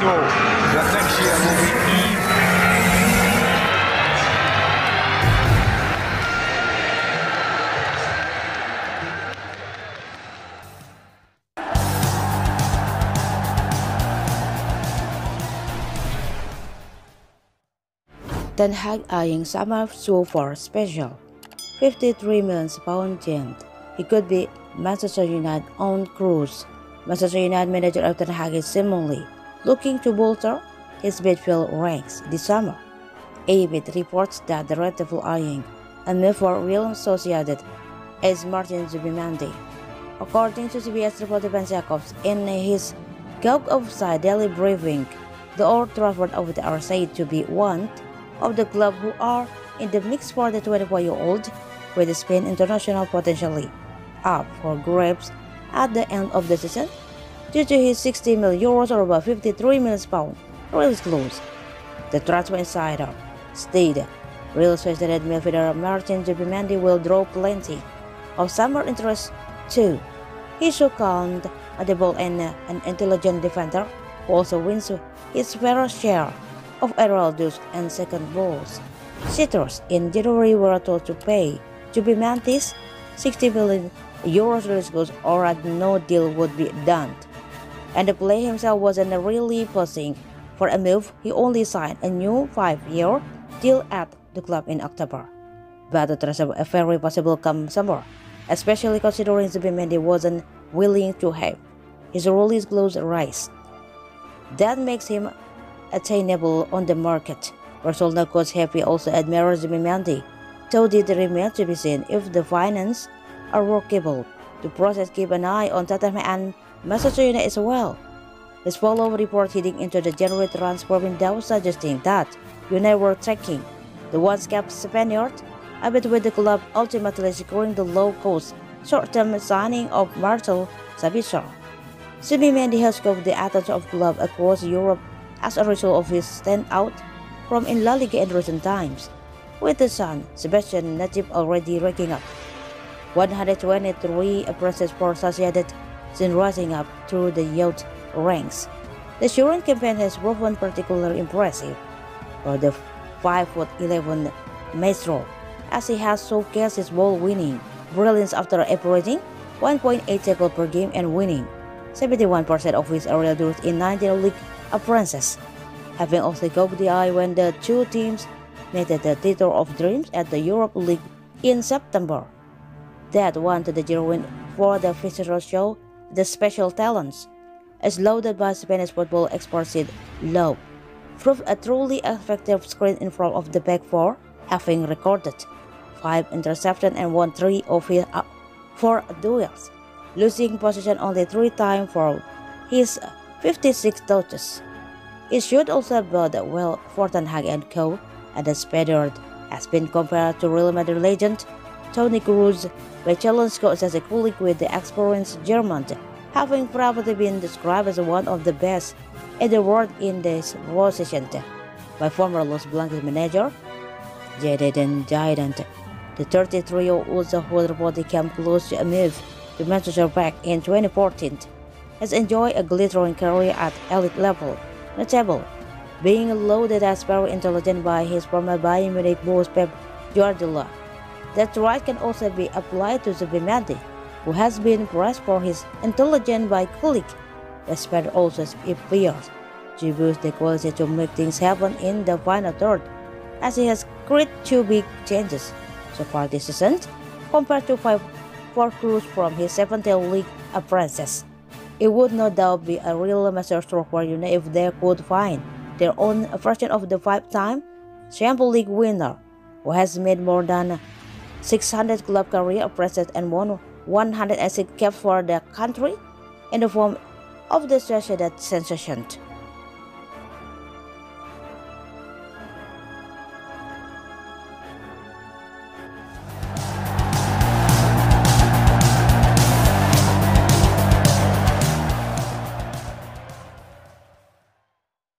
No, the next year will be Ten Hag eyeing summer so far special. £53 million change. He could be Manchester United's own Kroos. Manchester United manager Erik Ten Hag is seemingly looking to bolster his midfield ranks this summer. ABIT reports that the Red Devil eyeing a move for Real Sociedad is Martin Zubimendi. According to CBS reporter Ben Jacobs in his Gog Offside daily briefing, the Old Trafford outfit are said to be one of the club who are in the mix for the 24-year-old, with the Spain international potentially up for grabs at the end of the season due to his €60 million or about £53 million release clause. The transfer insider stated Real Sociedad midfielder Martin Zubimendi will draw plenty of summer interest too. He should count on the ball and an intelligent defender who also wins his fair share of aerial duels and second balls. Sitters in January were told to pay Zubimendi's €60 million release clause or at no deal would be done, and the player himself wasn't really pushing for a move. He only signed a new 5-year deal at the club in October, but the transfer a very possible come summer, especially considering Zubimendi wasn't willing to have his release clause raised. That makes him attainable on the market. Barcelona coach Xavi also admires Zubimendi, though it remains to be seen if the finances are workable. The process keep an eye on Tottenham and Manchester United as well. This follow report heading into the January transfer window suggesting that United were tracking the once-capped Spaniard, a bit with the club ultimately securing the low-cost short-term signing of Marcel Sabitzer. Zubimendi has caught the attention of clubs across Europe as a result of his standout from in La Liga in recent times, with the son Sebastian Najib already racking up 123 appearances for Sociedad since rising up through the youth ranks. The Surin campaign has proven particularly impressive for the 5'11" maestro, as he has showcased his ball-winning brilliance after averaging 1.8 tackles per game and winning 71% of his aerial duels in 19 league appearances, having also caught the eye when the two teams met at the Theatre of Dreams at the Europa League in September. That one to the Girondin for the festival show The Special Talents, as lauded by Spanish football expert Sid Lowe, proved a truly effective screen in front of the back four, having recorded 5 interceptions and won 3 of his 4 duels, losing possession only 3 times for his 56 touches. It should also bode well for Ten Hag and co, and the Spaniard has been compared to Real Madrid legend Toni Kroos, but challenge coach as a colleague with the experienced German, having probably been described as one of the best in the world in this position by former Los Blancos manager Jadon Jaidant. The 33-year-old also reportedly came close to a move to Manchester back in 2014. Has enjoyed a glittering career at elite level, notable being lauded as very intelligent by his former Bayern Munich boss Pep Guardiola. That right can also be applied to Zubimendi, who has been praised for his intelligence by colleagues. The Spaniard also appears to boost the quality to make things happen in the final third, as he has created 2 big changes so far this season, compared to 5 for Kroos from his 17 league appearances. It would no doubt be a real masterstroke for United if they could find their own version of the 5-time Champions League winner, who has made more than 600 club career appearances and won 106 caps for the country in the form of the Sociedad sensation.